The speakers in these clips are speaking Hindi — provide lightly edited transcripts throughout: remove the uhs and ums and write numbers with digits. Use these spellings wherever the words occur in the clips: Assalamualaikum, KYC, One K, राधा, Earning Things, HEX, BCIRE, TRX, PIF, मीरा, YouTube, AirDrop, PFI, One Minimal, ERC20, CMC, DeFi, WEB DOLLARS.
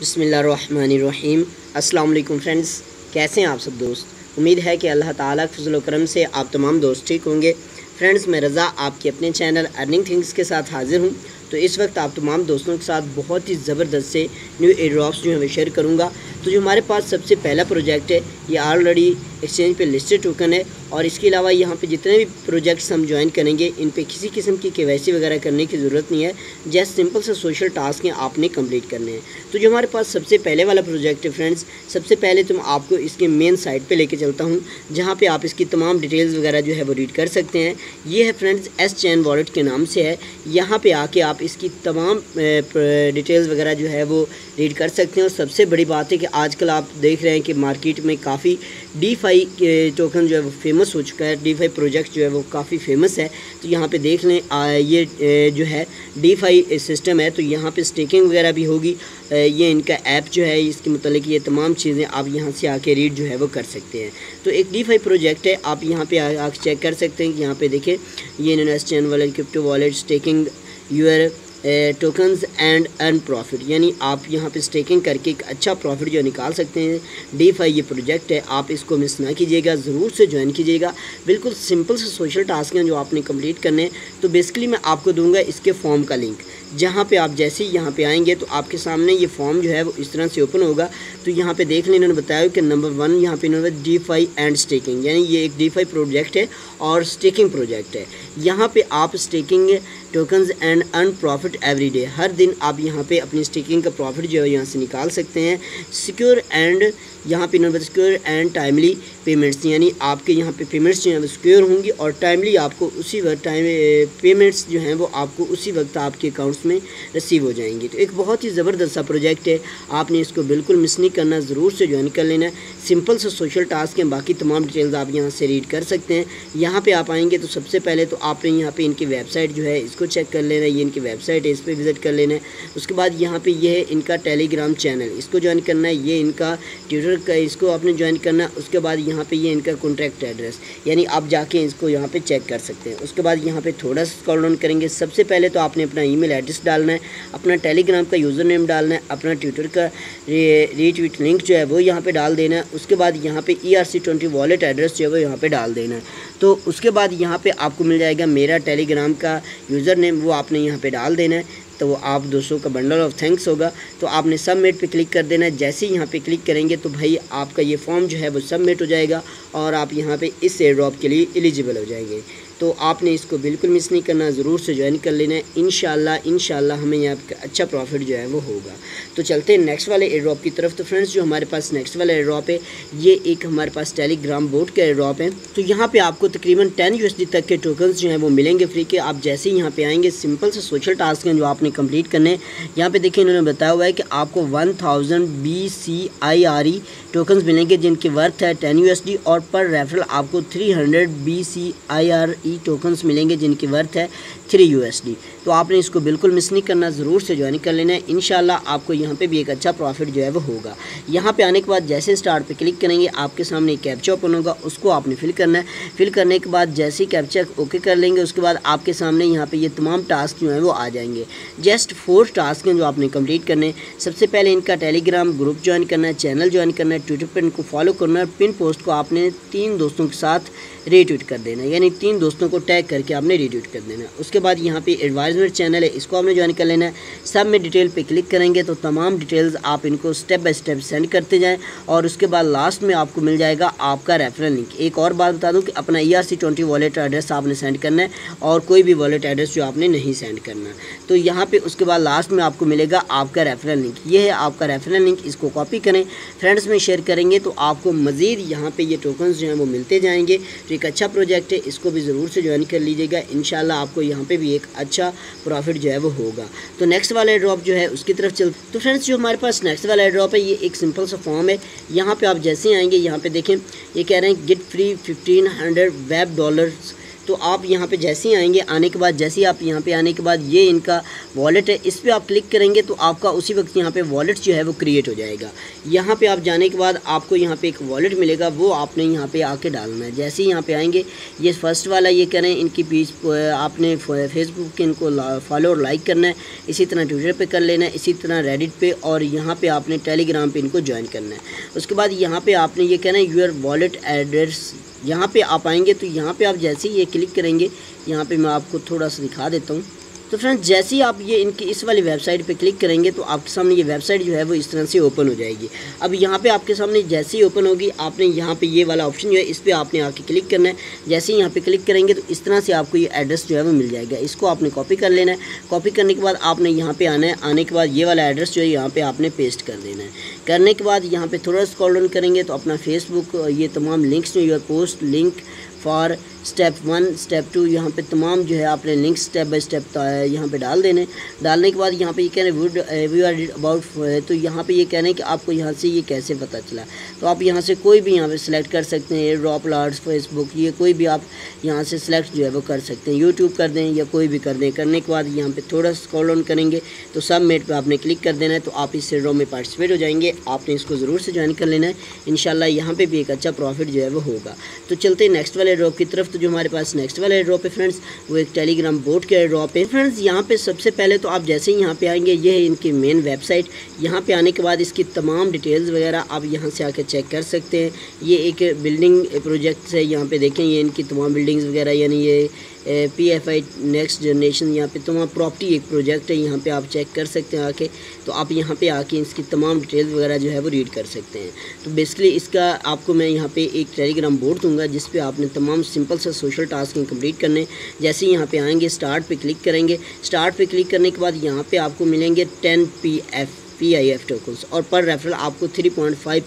बिस्मिल्लाहिर्रहमानिर्रहीम। अस्सलाम वालेकुम फ्रेंड्स, कैसे हैं आप सब दोस्त। उम्मीद है कि अल्लाह ताला के फजल व करम से आप तमाम दोस्त ठीक होंगे। फ्रेंड्स, मैं रज़ा आपके अपने चैनल अर्निंग थिंग्स के साथ हाज़िर हूँ। तो इस वक्त आप तमाम दोस्तों के साथ बहुत ही ज़बरदस्त से न्यू एयरड्रॉप्स जो है शेयर करूँगा। तो जो हमारे पास सबसे पहला प्रोजेक्ट है, ये ऑलरेडी एक्सचेंज पे लिस्टेड टोकन है और इसके अलावा यहाँ पे जितने भी प्रोजेक्ट्स हम ज्वाइन करेंगे इन पे किसी किस्म की KYC वगैरह करने की ज़रूरत नहीं है। जस्ट सिंपल से सोशल टास्क हैं आपने कंप्लीट करने हैं। तो जो हमारे पास सबसे पहले वाला प्रोजेक्ट है फ्रेंड्स, सबसे पहले तो मैं आपको इसके मेन साइट पर लेके चलता हूँ जहाँ पर आप इसकी तमाम डिटेल्स वगैरह जो है वो रीड कर सकते हैं। ये है फ्रेंड्स S चैन वॉलेट के नाम से है। यहाँ पर आके आप इसकी तमाम डिटेल्स वगैरह जो है वो रीड कर सकते हैं। और सबसे बड़ी बात है कि आजकल आप देख रहे हैं कि मार्केट में काफ़ी DeFi टोकन जो है वो फेमस हो चुका है। DeFi प्रोजेक्ट जो है वो काफ़ी फेमस है। तो यहाँ पे देख लें ये जो है DeFi सिस्टम है। तो यहाँ पे स्टेकिंग वगैरह भी होगी। ये इनका ऐप जो है इसके मतलब ये तमाम चीज़ें आप यहाँ से आके रीड जो है वो कर सकते हैं। तो एक DeFi प्रोजेक्ट है, आप यहाँ पे आके चेक कर सकते हैं कि यहाँ पे देखें ये investment wallet, crypto wallet, staking your tokens and earn profit, यानी आप यहाँ पे स्टेकिंग करके एक अच्छा प्रॉफिट जो निकाल सकते हैं। DeFi ये प्रोजेक्ट है, आप इसको मिस ना कीजिएगा, ज़रूर से ज्वाइन कीजिएगा। बिल्कुल सिंपल से सोशल टास्क हैं जो आपने कंप्लीट करने हैं। तो बेसिकली मैं आपको दूंगा इसके फॉर्म का लिंक, जहाँ पे आप जैसे ही यहाँ पे आएंगे तो आपके सामने ये फॉर्म जो है वो इस तरह से ओपन होगा। तो यहाँ पे देख लें, इन्होंने बताया कि नंबर 1 यहाँ पे इन्होंने DeFi एंड स्टेकिंग, यानी ये एक DeFi प्रोजेक्ट है और स्टेकिंग प्रोजेक्ट है। यहाँ पे आप staking tokens and earn profit every day, हर दिन आप यहाँ पे अपनी स्टेकिंग का प्रॉफिट जो है यहाँ से निकाल सकते हैं। सिक्योर एंड, यहाँ पे इन्होंने सिक्योर एंड टाइमली पेमेंट्स, यानी आपके यहाँ पे पेमेंट्स जो हैं वो सिक्योर होंगी और टाइमली आपको उसी वक्त पेमेंट्स जो हैं वो आपको उसी वक्त आपके अकाउंट्स में रिसीव हो जाएंगी। तो एक बहुत ही ज़बरदस्त सा प्रोजेक्ट है, आपने इसको बिल्कुल मिस नहीं करना, ज़रूर से ज्वाइन कर लेना। सिंपल से सोशल टास्क हैं, बाकी तमाम डिटेल्स आप यहाँ से रीड कर सकते हैं। यहाँ पर आप आएँगे तो सबसे पहले तो आपने यहाँ पर इनकी वेबसाइट जो है इसको चेक कर लेना, ये इनकी वेबसाइट है, इस पर विज़िट कर लेना है। उसके बाद यहाँ पर यह है इनका टेलीग्राम चैनल, इसको ज्वाइन करना है। ये इनका ट्विटर का, इसको आपने ज्वाइन करना है। उसके बाद यहाँ पे ये इनका कॉन्टैक्ट एड्रेस, यानी आप जाके इसको यहाँ पे चेक कर सकते हैं। उसके बाद यहाँ पे थोड़ा सा स्क्रॉल डाउन करेंगे, सबसे पहले तो आपने अपना ईमेल एड्रेस डालना है, अपना टेलीग्राम का यूज़र नेम डालना है, अपना ट्विटर का रीट्वीट लिंक जो है वो यहाँ पे डाल देना है। उसके बाद यहाँ पे ERC20 वॉलेट एड्रेस जो है वो यहाँ पर डाल देना है। तो उसके बाद यहाँ पर आपको मिल जाएगा मेरा टेलीग्राम का यूज़र नेम, वो आपने यहाँ पर डाल देना है। तो वो आप दोस्तों का बंडल ऑफ थैंक्स होगा। तो आपने सबमिट पे क्लिक कर देना है। जैसे ही यहाँ पे क्लिक करेंगे तो भाई आपका ये फॉर्म जो है वो सबमिट हो जाएगा और आप यहाँ पे इस एयरड्रॉप के लिए एलिजिबल हो जाएंगे। तो आपने इसको बिल्कुल मिस नहीं करना, ज़रूर से ज्वाइन कर लेना है। इंशाल्लाह हमें यहाँ का अच्छा प्रॉफिट जो है वो होगा। तो चलते हैं नेक्स्ट वाले एयरड्रॉप की तरफ। तो फ्रेंड्स, जो हमारे पास नेक्स्ट वाला एयरड्रॉप है, ये एक हमारे पास टेलीग्राम बोट का एयरड्रॉप है। तो यहाँ पे आपको तकरीबन 10 USD तक के टोकन्स जो हैं वो मिलेंगे फ्री के। आप जैसे ही यहाँ पर आएँगे, सिंपल से सोशल टास्क हैं जो आपने कम्प्लीट करने। यहाँ पर देखिए इन्होंने बताया हुआ है कि आपको 1000 BCIRE टोकन्स मिलेंगे जिनकी वर्थ है 10 USD, और पर रेफरल आपको 300 BCIRE टोकन्स मिलेंगे जिनकी वर्थ है 3 USD। तो आपने इसको बिल्कुल मिस नहीं करना, ज़रूर से ज्वाइन कर लेना है। इंशाल्लाह आपको यहाँ पे भी एक अच्छा प्रॉफिट जो है वो होगा। यहाँ पे आने के बाद जैसे स्टार्ट पे क्लिक करेंगे, आपके सामने एक कैप्चा ओपन होगा, उसको आपने फिल करना है। फिल करने के बाद जैसे ही कैप्चा ओके कर लेंगे, उसके बाद आपके सामने यहाँ पर ये तमाम टास्क जो हैं वो आ जाएंगे। जस्ट 4 टास्क हैं जो आपने कम्प्लीट करने। सबसे पहले इनका टेलीग्राम ग्रुप ज्वाइन करना है, चैनल ज्वाइन करना है, ट्विटर पर इनको फॉलो करना है, पिन पोस्ट को आपने 3 दोस्तों के साथ रीट्वीट कर देना, यानी 3 दोस्तों को टैग करके आपने रीट्वीट कर देना। उसके बाद यहाँ पे एडवाइजमेंट चैनल है, इसको आपने ज्वाइन कर लेना है। सब में डिटेल पे क्लिक करेंगे तो तमाम डिटेल्स आप इनको स्टेप बाय स्टेप सेंड करते जाएं। और उसके बाद लास्ट में आपको मिल जाएगा आपका रेफरल लिंक। एक और बात बता दूँ कि अपना ERC20 वॉलेट एड्रेस आपने सेंड करना है और कोई भी वॉलेट एड्रेस जो आपने नहीं सेंड करना। तो यहाँ पर उसके बाद लास्ट में आपको मिलेगा आपका रेफरल लिंक। ये है आपका रेफरल लिंक, इसको कॉपी करें, फ्रेंड्स में शेयर करेंगे तो आपको मज़ीद यहाँ पर ये टोकन्स जो हैं वो मिलते जाएंगे। तो एक अच्छा प्रोजेक्ट है, इसको भी ज़रूर से ज्वाइन कर लीजिएगा। इंशाल्लाह आपको यहाँ पे भी एक अच्छा प्रॉफिट जो है वो होगा। तो नेक्स्ट वाला एयरड्रॉप जो है उसकी तरफ चलते। तो फ्रेंड्स, जो हमारे पास नेक्स्ट वाला एयरड्रॉप है, ये एक सिंपल सा फॉर्म है। यहाँ पे आप जैसे ही आएंगे, यहाँ पे देखें ये कह रहे हैं गेट फ्री 1500 WEB डॉलर्स। तो आप यहाँ पे जैसे ही आएंगे, आने के बाद जैसे ही आप यहाँ पे आने के बाद ये इनका वॉलेट है, इस पर आप क्लिक करेंगे तो आपका उसी वक्त यहाँ पे वॉलेट जो है वो क्रिएट हो जाएगा। यहाँ पे आप जाने के बाद आपको यहाँ पे एक वॉलेट मिलेगा, वो आपने यहाँ पे आके डालना है। जैसे ही यहाँ पे आएंगे, ये फर्स्ट वाला ये कह रहे हैं, इनकी पेज आपने फेसबुक के इनको फॉलो और लाइक करना है, इसी तरह ट्विटर पर कर लेना है, इसी तरह रेडिट पे, और यहाँ पर आपने टेलीग्राम पर इनको ज्वाइन करना है। उसके बाद यहाँ पर आपने ये कहना है यूर वॉलेट एड्रेस, यहाँ पे आप आएंगे तो यहाँ पे आप जैसे ही ये क्लिक करेंगे, यहाँ पे मैं आपको थोड़ा सा दिखा देता हूँ। तो फ्रेंड्स जैसे ही आप ये इनकी इस वाली वेबसाइट पे क्लिक करेंगे तो आपके सामने ये वेबसाइट जो है वो इस तरह से ओपन हो जाएगी। अब यहाँ पे आपके सामने जैसे ही ओपन होगी, आपने यहाँ पे ये वाला ऑप्शन जो है इस पर आपने आके क्लिक करना है। जैसे ही यहाँ पे क्लिक करेंगे तो इस तरह से आपको ये एड्रेस जो है वो मिल जाएगा। इसको आपने कॉपी कर लेना है। कॉपी करने के बाद आपने यहाँ पर आना है, आने के बाद ये वाला एड्रेस जो है यहाँ पर आपने पेस्ट कर देना है। करने के बाद यहाँ पर थोड़ा स्क्रॉल डाउन करेंगे तो अपना फेसबुक ये तमाम लिंक्स जो your post link for step 1 step 2, यहाँ पे तमाम जो है आपने लिंक स्टेप बाय स्टेप यहाँ पे डाल देने। डालने के बाद यहाँ पे ये कह रहे हैं would we are did about, तो यहाँ पे ये कह रहे हैं कि आपको यहाँ से ये कैसे पता चला, तो आप यहाँ से कोई भी यहाँ पे सिलेक्ट कर सकते हैं, डॉलर्स फेसबुक ये कोई भी आप यहाँ से सिलेक्ट जो है वो कर सकते हैं, यूट्यूब कर दें या कोई भी कर दें। करने के बाद यहाँ पर थोड़ा स्क्रॉल ऑन करेंगे तो सबमिट पर आपने क्लिक कर देना है, तो आप इस ड्रॉ में पार्टिसिपेट हो जाएंगे। आपने इसको ज़रूर से ज्वाइन कर लेना है, इंशाल्लाह यहाँ पे भी एक अच्छा प्रॉफिट जो है वो होगा। तो चलते हैं नेक्स्ट वाले ड्रॉप की तरफ। तो जो हमारे पास नेक्स्ट वाला एयरड्रॉप है फ्रेंड्स, वो एक टेलीग्राम बोट के एयरड्रॉप है। फ्रेंड्स यहाँ पे सबसे पहले तो आप जैसे ही यहाँ पे आएंगे, ये है इनकी मेन वेबसाइट। यहाँ पे आने के बाद इसकी तमाम डिटेल्स वगैरह आप यहाँ से आके चेक कर सकते हैं। ये एक बिल्डिंग प्रोजेक्ट है, यहाँ पे देखें ये इनकी तमाम बिल्डिंग्स वगैरह, यानी ये PFI नेक्स्ट जनरेशन, यहाँ पे तमाम प्रॉपर्टी एक प्रोजेक्ट है, यहाँ पे आप चेक कर सकते हैं आके। तो आप यहाँ पे आके इसकी तमाम डिटेल्स वगैरह जो है वो रीड कर सकते हैं। तो बेसिकली इसका आपको मैं यहाँ पे एक टेलीग्राम बोर्ड दूंगा, जिस पे आपने तमाम सिंपल सा सोशल टास्क कंप्लीट करने। जैसे ही यहाँ पे आएंगे, स्टार्ट पे क्लिक करेंगे, स्टार्ट पे क्लिक करने के बाद यहाँ पे आपको मिलेंगे 10 PFI टोकन्स, और पर रेफरल आपको 3.5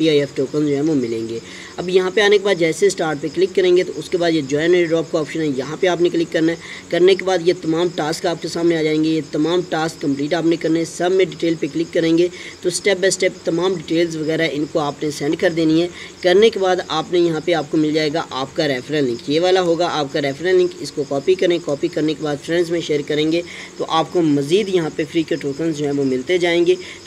PIF टोकन जो है वो मिलेंगे। अब यहाँ पे आने के बाद जैसे स्टार्ट पे क्लिक करेंगे तो उसके बाद ये ज्वाइन एयरड्रॉप का ऑप्शन है, यहाँ पे आपने क्लिक करना है। करने के बाद ये तमाम टास्क आपके सामने आ जाएंगे, ये तमाम टास्क कंप्लीट आपने करने हैं। सब में डिटेल पे क्लिक करेंगे तो स्टेप बाय स्टेप तमाम डिटेल्स वगैरह इनको आपने सेंड कर देनी है। करने के बाद आपने यहाँ पर आपको मिल जाएगा आपका रेफरल लिंक, ये वाला होगा आपका रेफरल लिंक। इसको कॉपी करें, कॉपी करने के बाद फ्रेंड्स में शेयर करेंगे तो आपको मज़ीद यहाँ पर फ्री के टोकन जो है वो मिलते जाएंगे।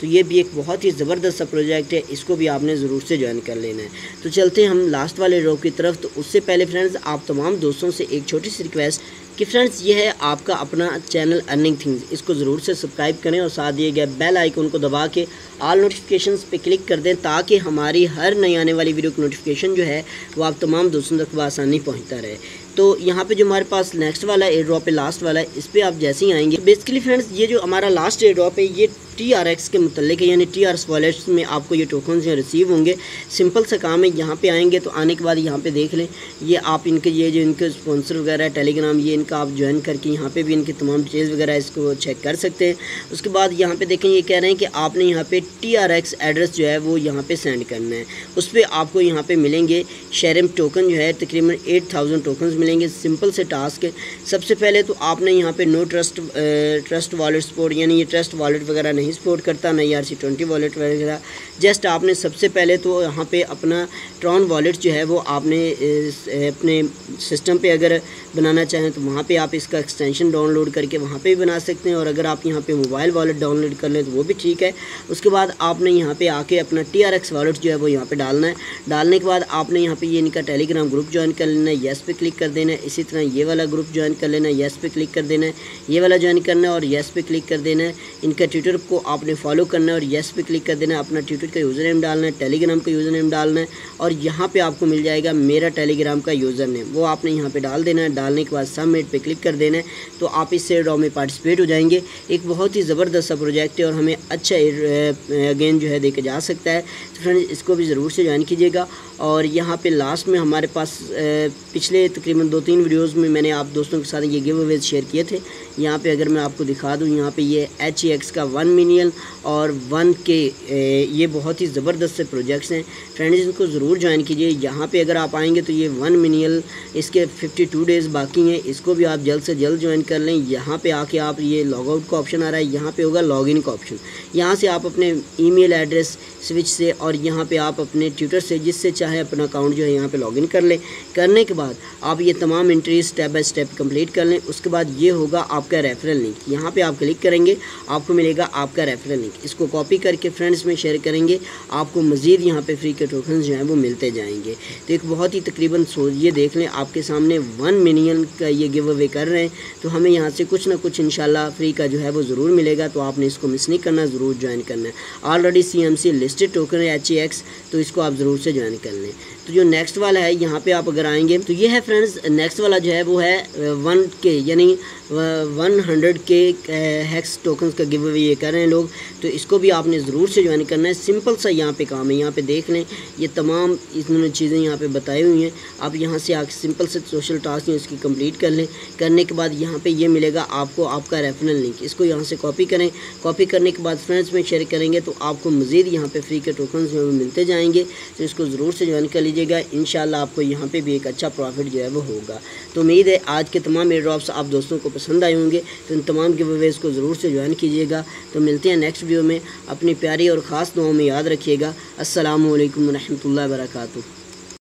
तो ये भी एक बहुत ही ज़बरदस्त सा प्रोजेक्ट है, इसको भी आपने ज़रूर से ज्वाइन कर लेना है। तो चलते हैं हम लास्ट वाले ड्रॉप की तरफ। तो उससे पहले फ्रेंड्स आप तमाम दोस्तों से एक छोटी सी रिक्वेस्ट कि फ्रेंड्स ये है आपका अपना चैनल अर्निंग थिंग्स, इसको ज़रूर से सब्सक्राइब करें और साथ दिए गए बेल आइकन को दबा के ऑल नोटिफिकेशंस पे क्लिक कर दें, ताकि हमारी हर नई आने वाली वीडियो की नोटिफिकेशन जो है वो आप तमाम दोस्तों तक आसानी पहुंचता रहे। तो यहाँ पे जो हमारे पास नेक्स्ट वाला एयरड्रॉप है, लास्ट वाला है, इस पर आप जैसे ही आएंगे, बेसिकली फ्रेंड्स ये जो हमारा लास्ट एयरड्रॉप है ये TRX के मतलब है, यानी TRX वॉलेट्स में आपको ये टोकन जो रिसीव होंगे। सिंपल सा काम है, यहाँ पे आएंगे तो आने के बाद यहाँ पे देख लें, ये आप इनके ये जो इनके स्पॉन्सर वगैरह टेलीग्राम ये इनका आप ज्वाइन करके यहाँ पे भी इनकी तमाम डिटेल्स वगैरह इसको चेक कर सकते हैं। उसके बाद यहाँ पे देखें, ये कह रहे हैं कि आपने यहाँ पे TRX एड्रेस जो है वो यहाँ पे सेंड करना है। उस पर आपको यहाँ पे मिलेंगे शेरम टोकन जो है तकरीबन 8000 टोकन मिलेंगे। सिंपल से टास्क है। सबसे पहले तो आपने यहाँ पे नो ट्रस्ट वॉलेट सपोर्ट, यानी ये ट्रस्ट वॉलेट वगैरह नहीं सपोर्ट करता, नहीं ERC20 वॉलेट वगैरह। जस्ट आपने सबसे पहले तो यहाँ पे अपना ट्रॉन वॉलेट जो है वो आपने अपने सिस्टम पे अगर बनाना चाहें तो वहाँ पे आप इसका एक्सटेंशन डाउनलोड करके वहाँ पे भी बना सकते हैं, और अगर आप यहाँ पे मोबाइल वॉलेट डाउनलोड कर लें तो वो भी ठीक है। उसके बाद आपने यहाँ पे आके अपना TRX वॉलेट जो है वो यहाँ पे डालना है। डालने के बाद आपने यहाँ पे ये इनका टेलीग्राम ग्रुप ज्वाइन कर लेना है, येस पे क्लिक कर देना है। इसी तरह ये वाला ग्रुप ज्वाइन कर लेना है, येस पे क्लिक कर देना है। ये वाला ज्वाइन करना है और येस पे क्लिक कर देना है। इनका ट्विटर को आपने फॉलो करना है और येस पे क्लिक कर देना है। अपना ट्विटर का यूज़र नेम डालना है, टेलीग्राम का यूज़र नेम डालना है, और यहाँ पे आपको मिल जाएगा मेरा टेलीग्राम का यूज़र नेम, वो आपने यहाँ पे डाल देना है। डालने के बाद सबमिट पे क्लिक कर देना है, तो आप इस एयरड्रॉप में पार्टिसिपेट हो जाएंगे। एक बहुत ही ज़बरदस्त सा प्रोजेक्ट है और हमें अच्छा गेन जो है देके जा सकता है। तो फ्रेंड्स इसको भी ज़रूर से ज्वाइन कीजिएगा। और यहाँ पे लास्ट में हमारे पास पिछले तकरीबन 2-3 वीडियोस में मैंने आप दोस्तों के साथ ये गिव अवेज शेयर किए थे। यहाँ पे अगर मैं आपको दिखा दूँ, यहाँ पे ये HEX का वन मिनियल और वन के, ये बहुत ही ज़बरदस्त से प्रोजेक्ट्स हैं फ्रेंड्स, इनको ज़रूर ज्वाइन कीजिए। यहाँ पे अगर आप आएंगे तो ये वन मिनियल इसके 52 डेज़ बाकी हैं इसको भी आप जल्द से जल्द ज्वाइन कर लें। यहाँ पे आके आप ये लॉगआउट का ऑप्शन आ रहा है, यहाँ पे होगा लॉगिन का ऑप्शन, यहाँ से आप अपने ईमेल एड्रेस स्विच से और यहाँ पे आप अपने ट्विटर से जिससे चाहे अपना अकाउंट जो है यहाँ पे लॉगिन कर लें। करने के बाद आप ये तमाम entries step by step complete कर लें। उसके बाद ये होगा आपका रेफरल लिंक, यहाँ पर आप क्लिक करेंगे आपको मिलेगा आपका रेफरल लिंक, इसको कॉपी करके फ्रेंड्स में शेयर करेंगे, आपको मज़ीद यहाँ पर फ्री के टोकन जो हैं वो मिलते जाएंगे। तो एक बहुत ही तकरीबन ये देख लें आपके सामने 1 मिलियन का ये गिव अवे कर रहे हैं, तो हमें यहाँ से कुछ ना कुछ इंशाल्लाह फ्री का जो है वो ज़रूर मिलेगा। तो आपने इसको मिस नहीं करना, ज़रूर ज्वाइन करना है। ऑलरेडी CMC लिस्टेड टोकन है HEX, तो इसको आप ज़रूर से ज्वाइन कर लें। तो जो नेक्स्ट वाला है यहाँ पे आप अगर आएंगे तो ये है फ्रेंड्स, नेक्स्ट वाला जो है वो है 1K यानी 100K हेक्स टोकन का गिव अवे ये कर रहे हैं लोग, तो इसको भी आपने ज़रूर से ज्वाइन करना है। सिंपल सा यहाँ पे काम है, यहाँ पे देख लें ये तमाम इन्होंने चीज़ें यहाँ पे बताई हुई हैं। आप यहाँ से आके सिंपल से सोशल टास्क हैं उसकी कंप्लीट कर लें। करने के बाद यहाँ पर ये मिलेगा आपको आपका रेफरल लिंक, इसको यहाँ से कॉपी करें, कॉपी करने के बाद फ्रेंड्स में शेयर करेंगे तो आपको मज़ीद यहाँ पर फ्री के टोकन जो है मिलते जाएँगे। तो इसको ज़रूर से ज्वाइन कर लीजिएगा, इंशाल्लाह आपको यहाँ पे भी एक अच्छा प्रॉफिट जो है वो होगा। तो उम्मीद है आज के तमाम एयरड्रॉप्स आप दोस्तों को पसंद आए होंगे, तो इन तमाम गिव अवेज़ को ज़रूर से ज्वाइन कीजिएगा। तो मिलते हैं नेक्स्ट वीडियो में, अपनी प्यारी और ख़ास दुआओं में याद रखिएगा। अस्सलामु अलैकुम व रहमतुल्लाहि व बरकातुहू।